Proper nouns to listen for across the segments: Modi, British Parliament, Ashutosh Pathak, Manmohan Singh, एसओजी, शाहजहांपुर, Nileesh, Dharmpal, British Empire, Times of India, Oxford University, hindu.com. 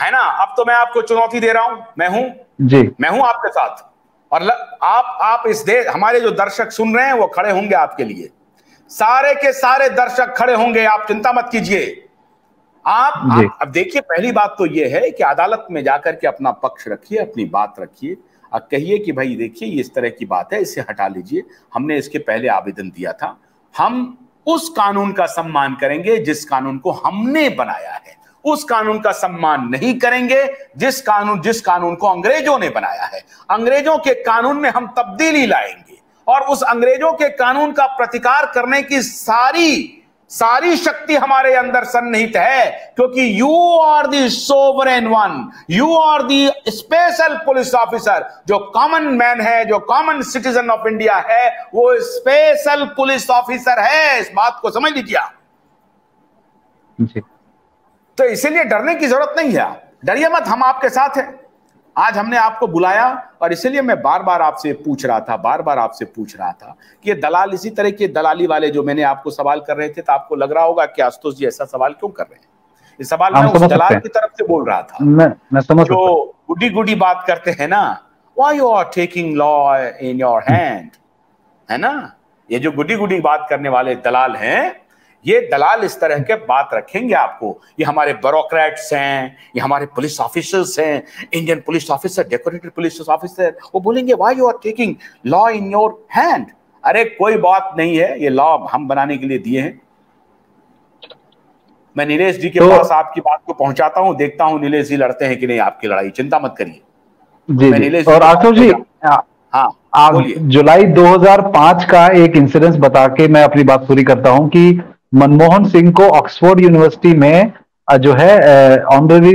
है ना। अब तो मैं आपको चुनौती दे रहा हूं, मैं हूं जी, मैं हूं आपके साथ। और आप इस देश, हमारे जो दर्शक सुन रहे हैं वो खड़े होंगे आपके लिए, सारे के सारे दर्शक खड़े होंगे, आप चिंता मत कीजिए। आप अब देखिए, पहली बात तो ये है कि अदालत में जाकर के अपना पक्ष रखिए, अपनी बात रखिए और कहिए कि भाई देखिए ये इस तरह की बात है, इसे हटा लीजिए, हमने इसके पहले आवेदन दिया था, हम उस कानून का सम्मान करेंगे जिस कानून को हमने बनाया है, उस कानून का सम्मान नहीं करेंगे जिस कानून को अंग्रेजों ने बनाया है। अंग्रेजों के कानून में हम तब्दीली लाएंगे और उस अंग्रेजों के कानून का प्रतिकार करने की सारी शक्ति हमारे अंदर सन्निहित है, क्योंकि you are the sovereign one, you are the special police officer. जो कॉमन मैन है, जो कॉमन सिटीजन ऑफ इंडिया है, वो स्पेशल पुलिस ऑफिसर है। इस बात को समझ लीजिए आप, तो इसीलिए डरने की जरूरत नहीं है। डरिए मत, हम आपके साथ हैं। आज हमने आपको बुलाया और इसीलिए मैं बार बार आपसे पूछ रहा था कि ये दलाल, इसी तरह की दलाली वाले जो मैंने आपको सवाल कर रहे थे, तो आपको लग रहा होगा कि आशुतोष जी ऐसा सवाल क्यों कर रहे हैं। ये सवाल मैं उस दलाल की तरफ से बोल रहा था, मैं समझ, जो गुडी गुडी बात करते हैं ना, why you are taking law in your hand, है ना। ये जो गुडी गुडी बात करने वाले दलाल हैं, ये दलाल इस तरह के बात रखेंगे आपको। ये हमारे ब्यूरोक्रेट्स हैं, ये हमारे पुलिस ऑफिसर्स हैं, Indian police officer, decorated police officer, वो बोलेंगे why you are taking law in your hand. अरे कोई बात नहीं है, ये लॉ हम बनाने के लिए दिए हैं। मैं नीलेश जी के पास आपकी बात को पहुंचाता हूं, देखता हूं नीलेश जी लड़ते हैं कि नहीं आपकी लड़ाई, चिंता मत करिए। और आशुतोष जी, हाँ, जुलाई 2005 का एक इंसिडेंस बता के मैं अपनी बात पूरी करता हूँ कि मनमोहन सिंह को ऑक्सफोर्ड यूनिवर्सिटी में जो है ऑनररी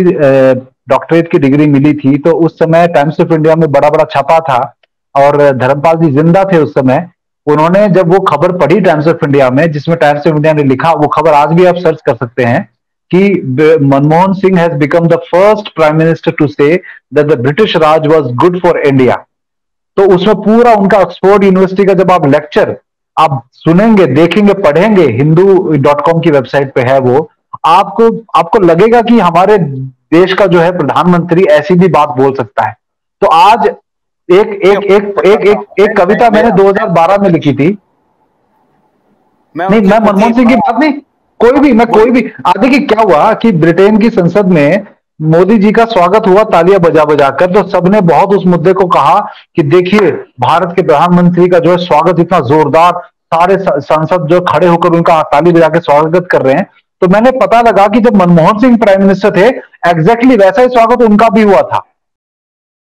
डॉक्टरेट की डिग्री मिली थी। तो उस समय टाइम्स ऑफ इंडिया में बड़ा बड़ा छापा था और धर्मपाल जी जिंदा थे उस समय। उन्होंने जब वो खबर पढ़ी टाइम्स ऑफ इंडिया में, जिसमें टाइम्स ऑफ इंडिया ने लिखा, वो खबर आज भी आप सर्च कर सकते हैं कि Manmohan Singh has become the first prime minister to say that the British Raj was good for India. तो उसमें पूरा उनका ऑक्सफोर्ड यूनिवर्सिटी का जब आप लेक्चर आप सुनेंगे, देखेंगे, पढ़ेंगे, hindu.com की वेबसाइट पे है वो, आपको लगेगा कि हमारे देश का जो है प्रधानमंत्री ऐसी भी बात बोल सकता है। तो आज एक कविता मैंने 2012 में लिखी थी। मैं मनमोहन सिंह की बात नहीं, कोई भी आदि की। क्या हुआ कि ब्रिटेन की संसद में मोदी जी का स्वागत हुआ तालियां बजा बजा कर, तो सबने बहुत उस मुद्दे को कहा कि देखिए भारत के प्रधानमंत्री का जो है स्वागत इतना जोरदार, सारे सांसद जो खड़े होकर उनका ताली बजा के स्वागत कर रहे हैं। तो मैंने पता लगा कि जब मनमोहन सिंह प्राइम मिनिस्टर थे एग्जैक्टली वैसा ही स्वागत उनका भी हुआ था।